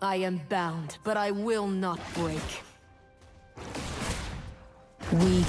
I am bound, but I will not break. Weak.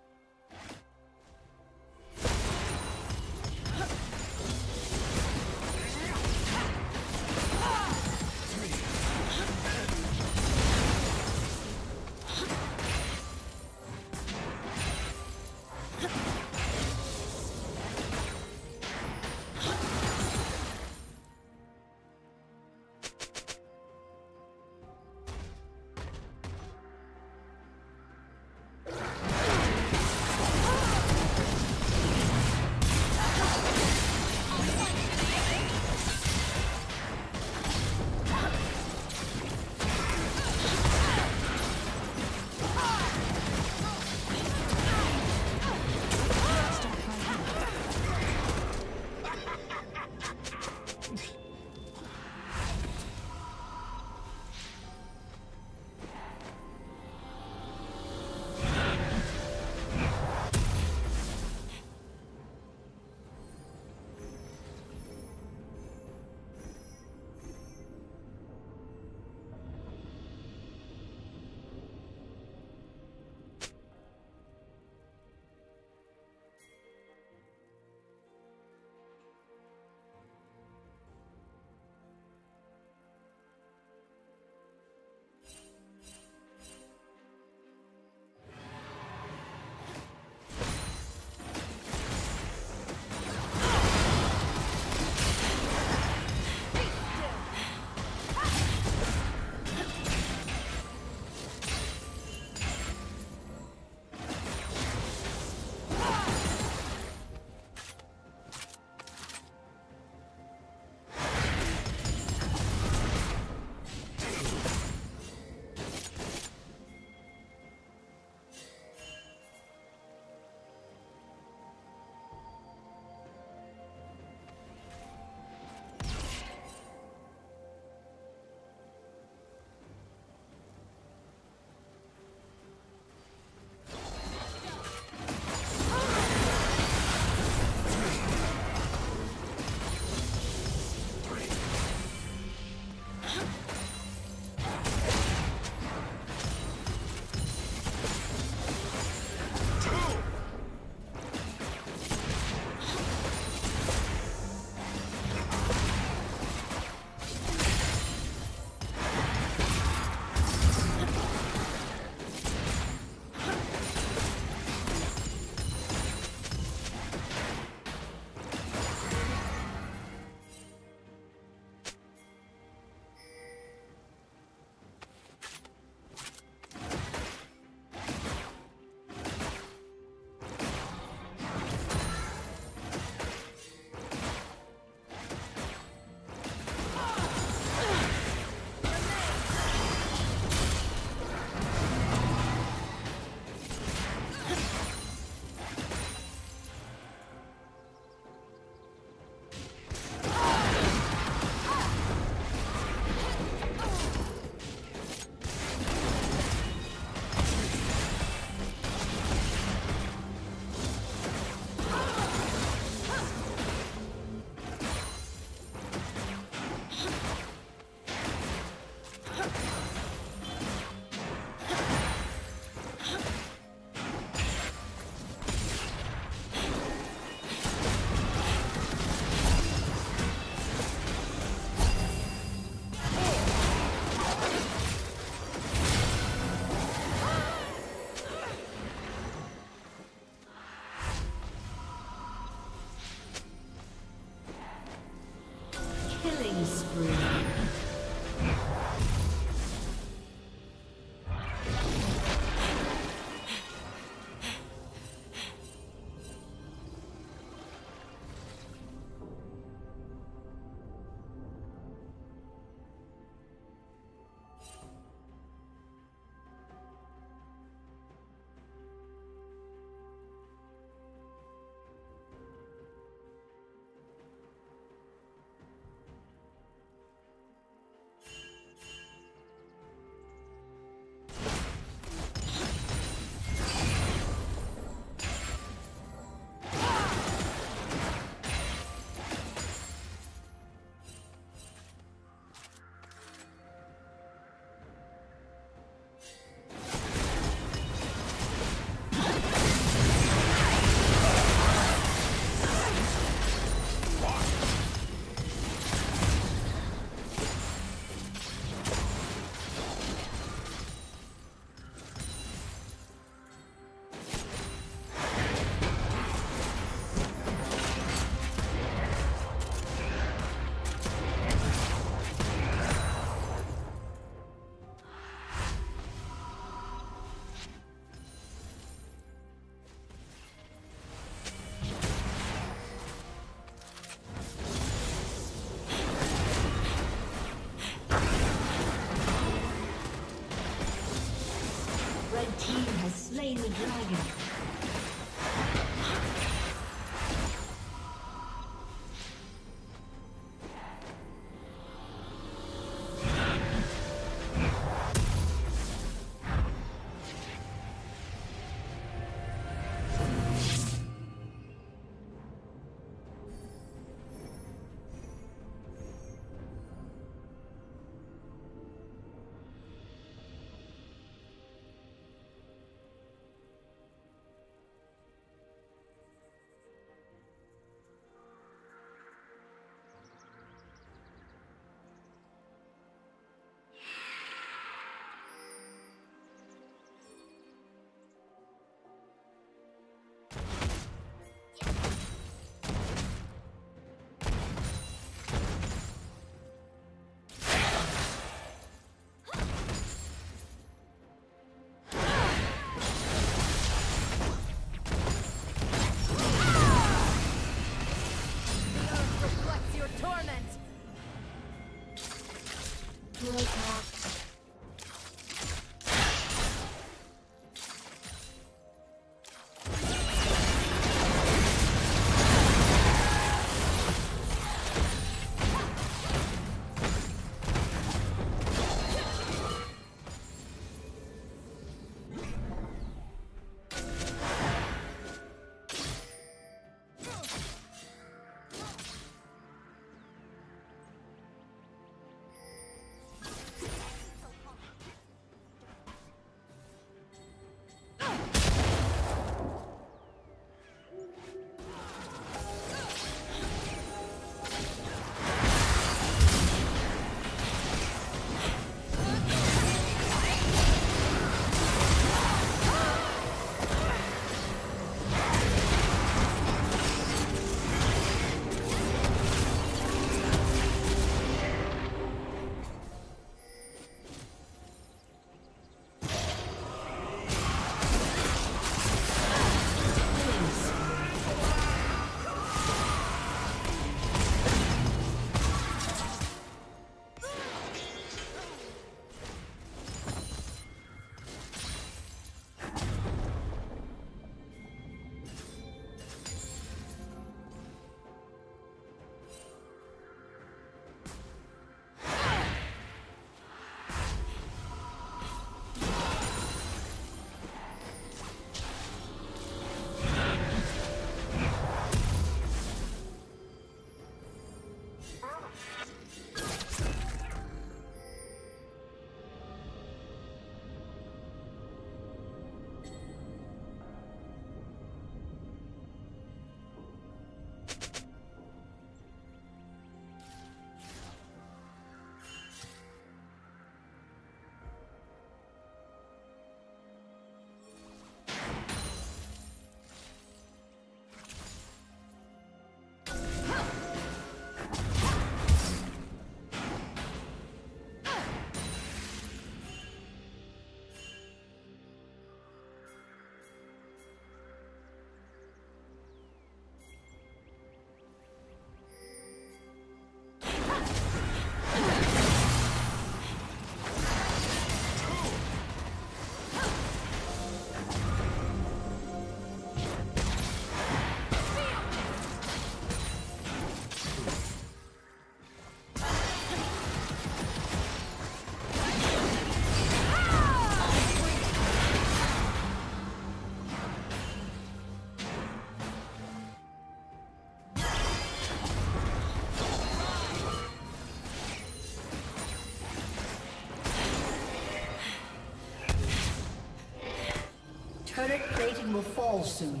will fall soon.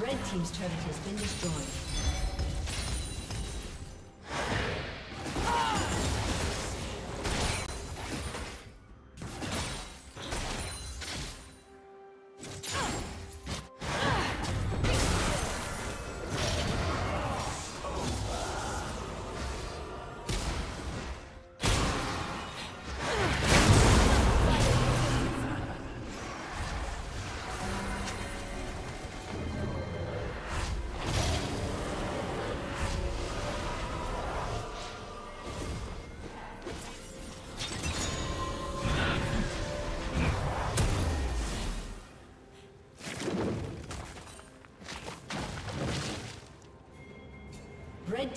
Red team's turret has been destroyed. Red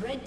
Red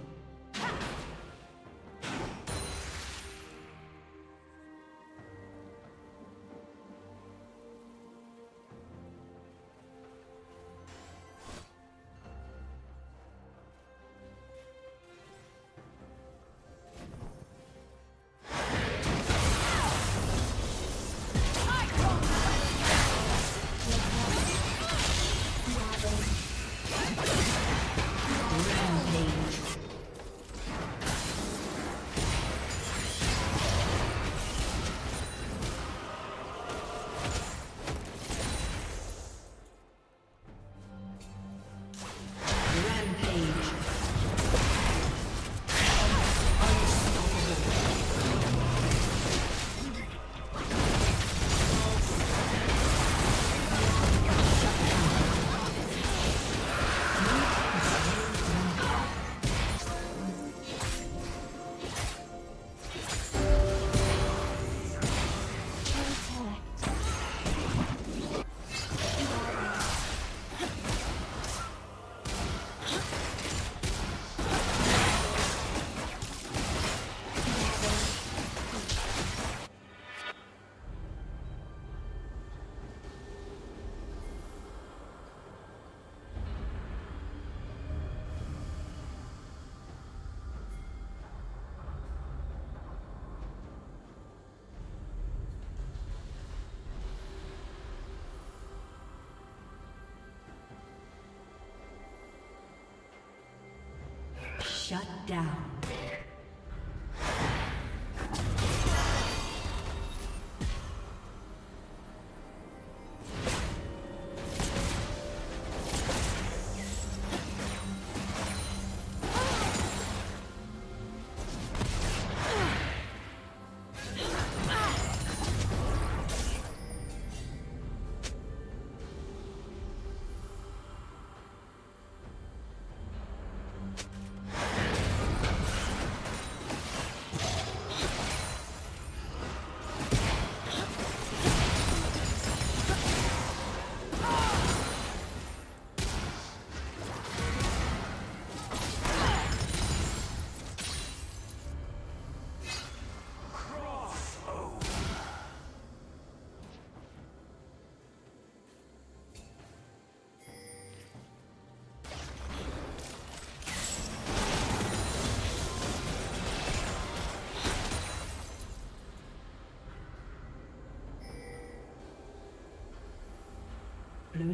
Shut down. Blue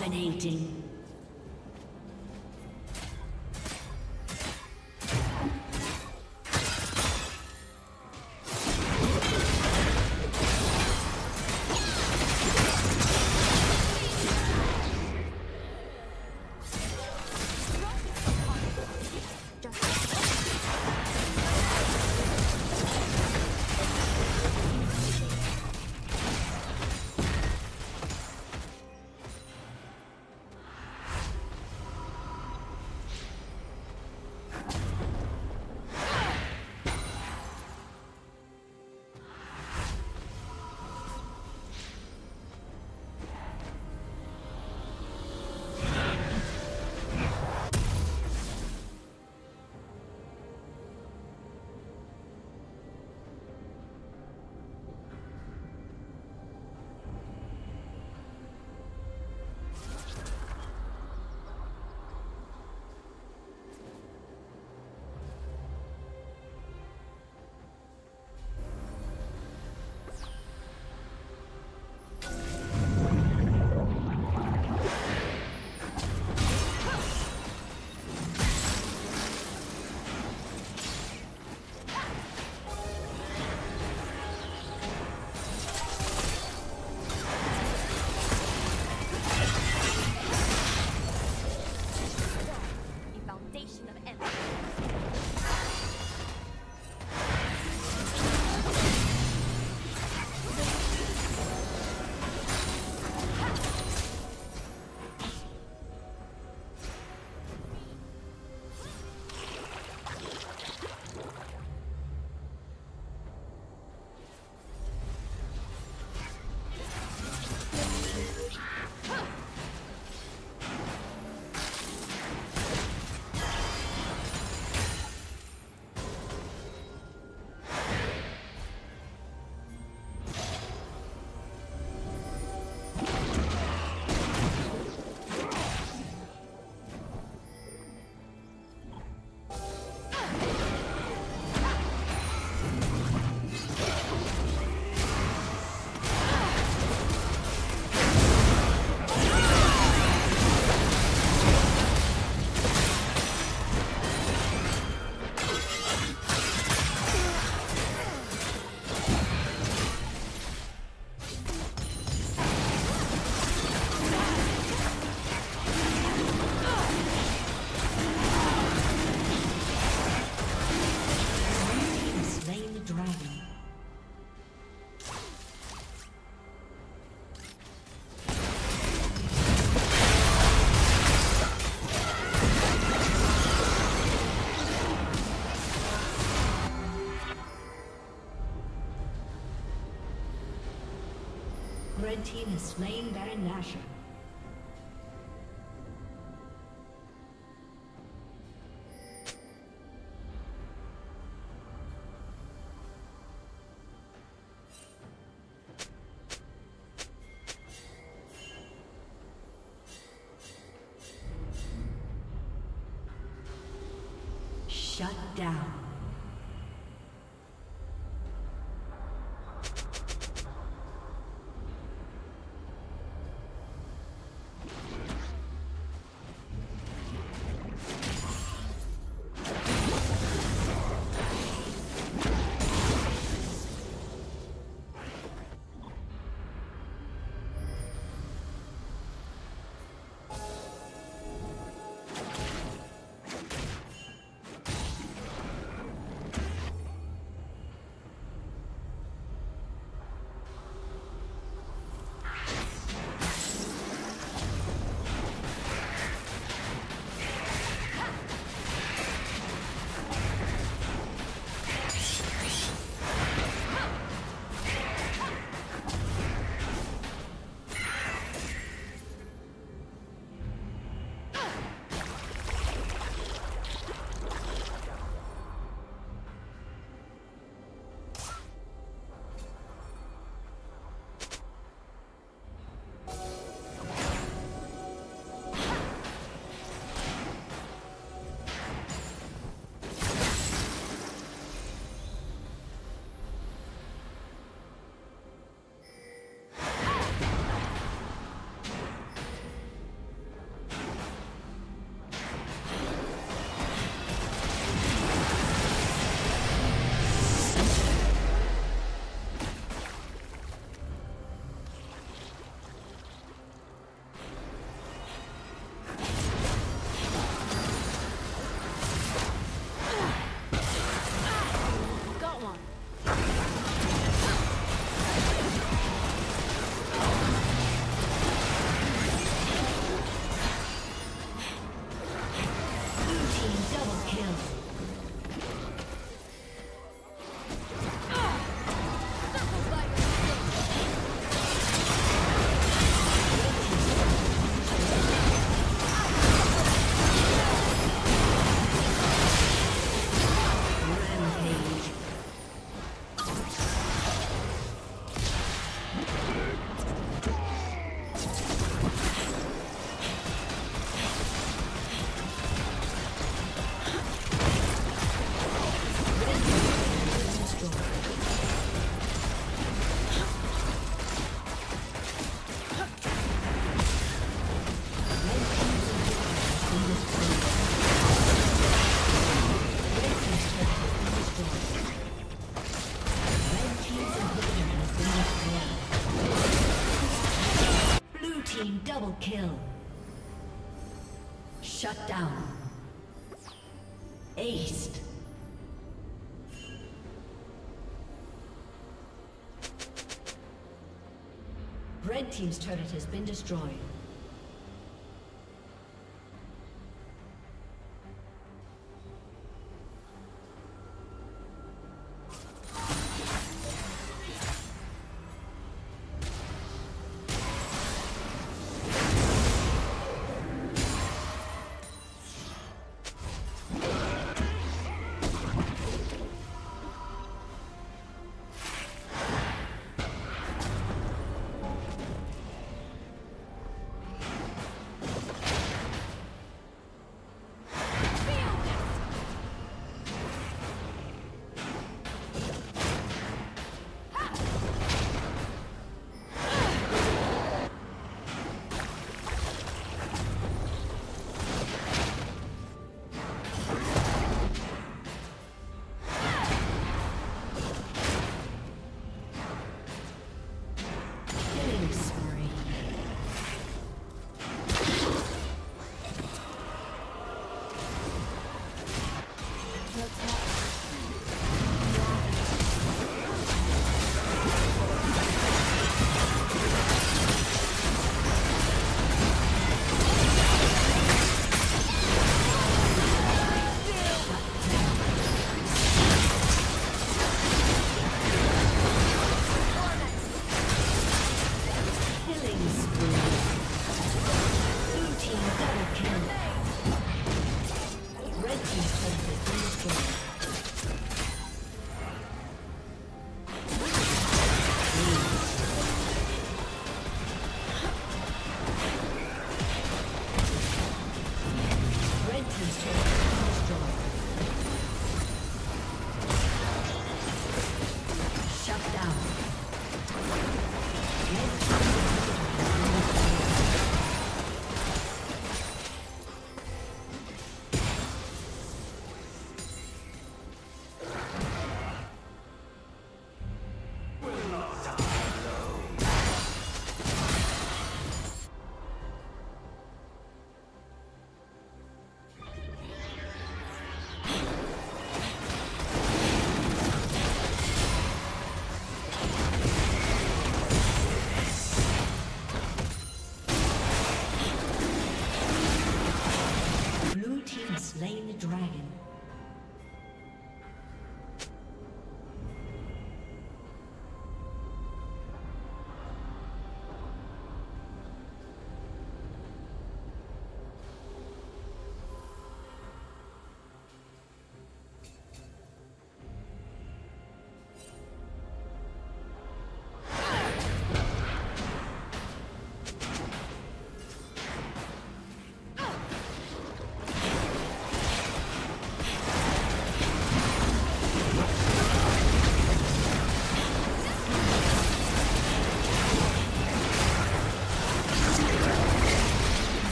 Dominating. The red team has slain Baron Nashor. Shut down. team double kill. Shut down. Aced. Red team's turret has been destroyed.